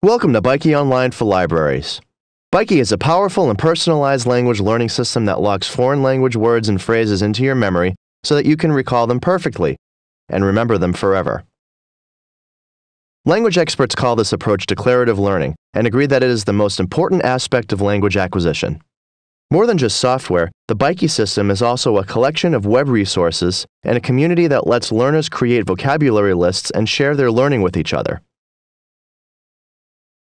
Welcome to Byki Online for Libraries. Byki is a powerful and personalized language learning system that locks foreign language words and phrases into your memory so that you can recall them perfectly and remember them forever. Language experts call this approach declarative learning and agree that it is the most important aspect of language acquisition. More than just software, the Byki system is also a collection of web resources and a community that lets learners create vocabulary lists and share their learning with each other.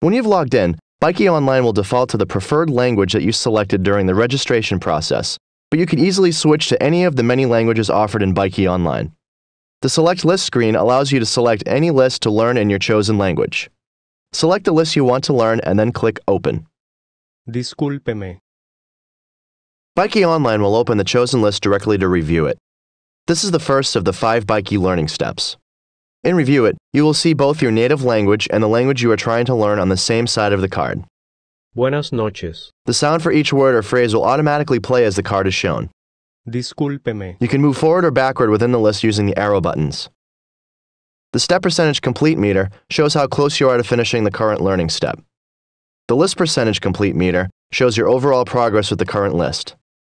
When you've logged in, Byki Online will default to the preferred language that you selected during the registration process, but you can easily switch to any of the many languages offered in Byki Online. The Select List screen allows you to select any list to learn in your chosen language. Select the list you want to learn and then click Open. Discúlpeme. Byki Online will open the chosen list directly to review it. This is the first of the 5 Byki learning steps. In Review It, you will see both your native language and the language you are trying to learn on the same side of the card. Buenas noches. The sound for each word or phrase will automatically play as the card is shown. Discúlpeme. You can move forward or backward within the list using the arrow buttons. The step percentage complete meter shows how close you are to finishing the current learning step. The list percentage complete meter shows your overall progress with the current list.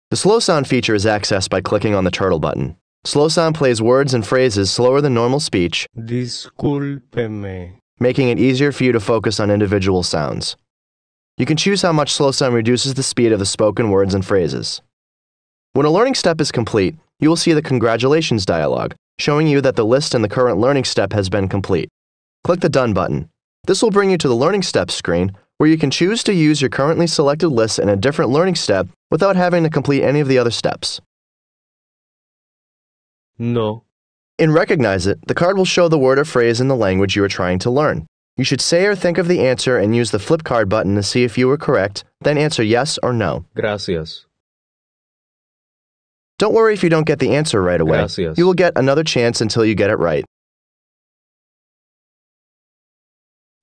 The slow sound feature is accessed by clicking on the turtle button. Slow sound plays words and phrases slower than normal speech, Discúlpeme, making it easier for you to focus on individual sounds. You can choose how much slow sound reduces the speed of the spoken words and phrases. When a learning step is complete, you will see the Congratulations dialog, showing you that the list and the current learning step has been complete. Click the Done button. This will bring you to the Learning Steps screen, where you can choose to use your currently selected list in a different learning step without having to complete any of the other steps. No. In Recognize It, the card will show the word or phrase in the language you are trying to learn. You should say or think of the answer and use the flip card button to see if you were correct, then answer yes or no. Gracias. Don't worry if you don't get the answer right away. Gracias. You will get another chance until you get it right.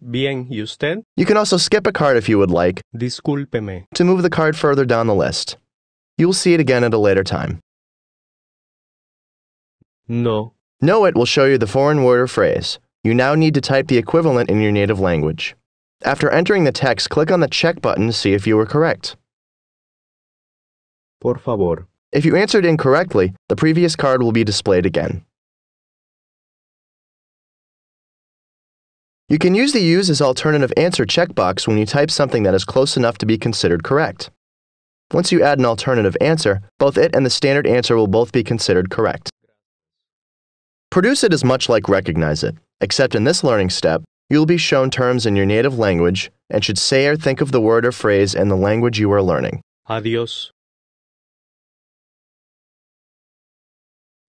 Bien, ¿y usted? You can also skip a card if you would like. Discúlpeme. To move the card further down the list. You will see it again at a later time. No. Know It will show you the foreign word or phrase. You now need to type the equivalent in your native language. After entering the text, click on the check button to see if you were correct. Por favor. If you answered incorrectly, the previous card will be displayed again. You can use the Use as Alternative Answer checkbox when you type something that is close enough to be considered correct. Once you add an alternative answer, both it and the standard answer will both be considered correct. Produce It is much like Recognize It, except in this learning step, you will be shown terms in your native language and should say or think of the word or phrase in the language you are learning. Adios.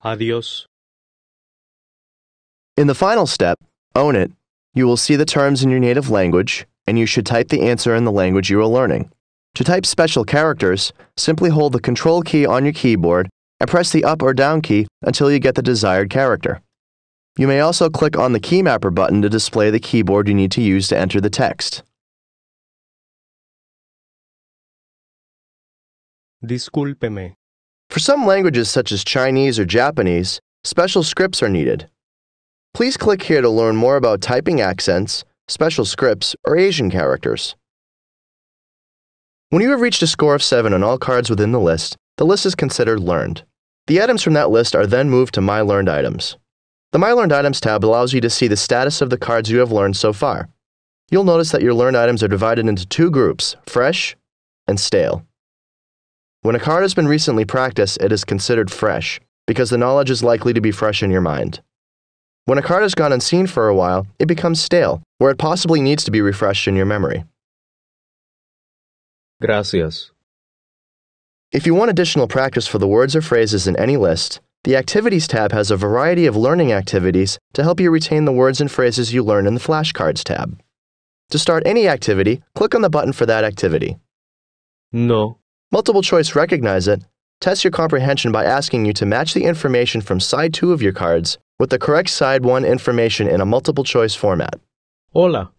Adios. In the final step, Own It, you will see the terms in your native language and you should type the answer in the language you are learning. To type special characters, simply hold the Control key on your keyboard and press the up or down key until you get the desired character. You may also click on the key mapper button to display the keyboard you need to use to enter the text. Discúlpeme. For some languages such as Chinese or Japanese, special scripts are needed. Please click here to learn more about typing accents, special scripts, or Asian characters. When you have reached a score of 7 on all cards within the list, the list is considered learned. The items from that list are then moved to My Learned Items. The My Learned Items tab allows you to see the status of the cards you have learned so far. You'll notice that your learned items are divided into 2 groups, fresh and stale. When a card has been recently practiced, it is considered fresh, because the knowledge is likely to be fresh in your mind. When a card has gone unseen for a while, it becomes stale, where it possibly needs to be refreshed in your memory. Gracias. If you want additional practice for the words or phrases in any list, the Activities tab has a variety of learning activities to help you retain the words and phrases you learn in the Flashcards tab. To start any activity, click on the button for that activity. No. Multiple choice Recognize It tests your comprehension by asking you to match the information from side 2 of your cards with the correct side 1 information in a multiple choice format. Hola.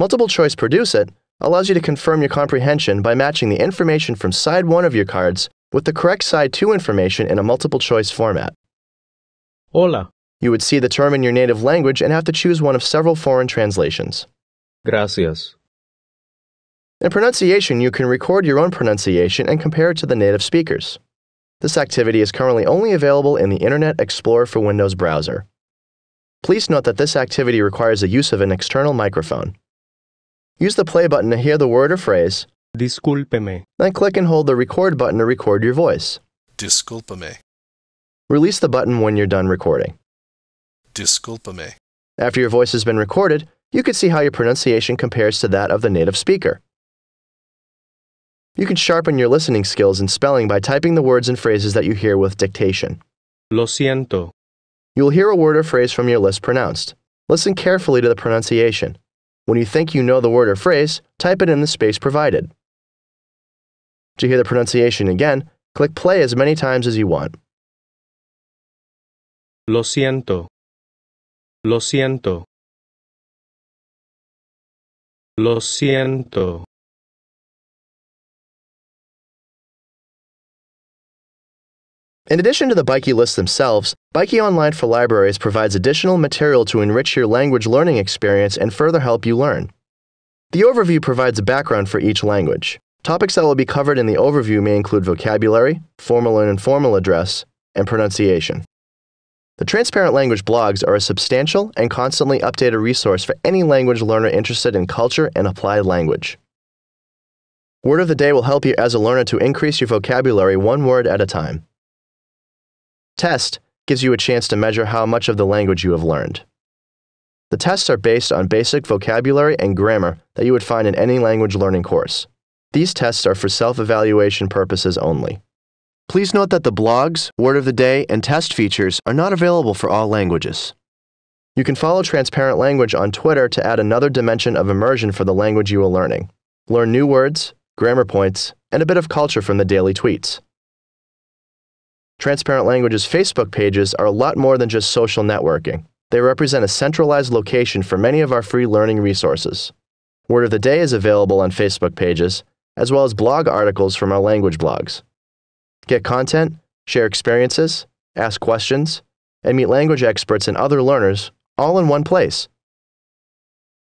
Multiple choice Produce It allows you to confirm your comprehension by matching the information from side 1 of your cards with the correct side 2 information in a multiple choice format. Hola. You would see the term in your native language and have to choose one of several foreign translations. Gracias. In pronunciation, you can record your own pronunciation and compare it to the native speakers. This activity is currently only available in the Internet Explorer for Windows browser. Please note that this activity requires the use of an external microphone. Use the play button to hear the word or phrase. Discúlpeme. Then click and hold the record button to record your voice. Discúlpeme. Release the button when you're done recording. Discúlpeme. After your voice has been recorded, you can see how your pronunciation compares to that of the native speaker. You can sharpen your listening skills and spelling by typing the words and phrases that you hear with dictation. Lo siento. You will hear a word or phrase from your list pronounced. Listen carefully to the pronunciation. When you think you know the word or phrase, type it in the space provided. To hear the pronunciation again, click play as many times as you want. Lo siento. Lo siento. Lo siento. In addition to the Byki lists themselves, Byki Online for Libraries provides additional material to enrich your language learning experience and further help you learn. The overview provides a background for each language. Topics that will be covered in the overview may include vocabulary, formal and informal address, and pronunciation. The Transparent Language blogs are a substantial and constantly updated resource for any language learner interested in culture and applied language. Word of the Day will help you as a learner to increase your vocabulary one word at a time. Test gives you a chance to measure how much of the language you have learned. The tests are based on basic vocabulary and grammar that you would find in any language learning course. These tests are for self-evaluation purposes only. Please note that the blogs, Word of the Day, and test features are not available for all languages. You can follow Transparent Language on Twitter to add another dimension of immersion for the language you are learning. Learn new words, grammar points, and a bit of culture from the daily tweets. Transparent Language's Facebook pages are a lot more than just social networking. They represent a centralized location for many of our free learning resources. Word of the Day is available on Facebook pages, as well as blog articles from our language blogs. Get content, share experiences, ask questions, and meet language experts and other learners all in one place.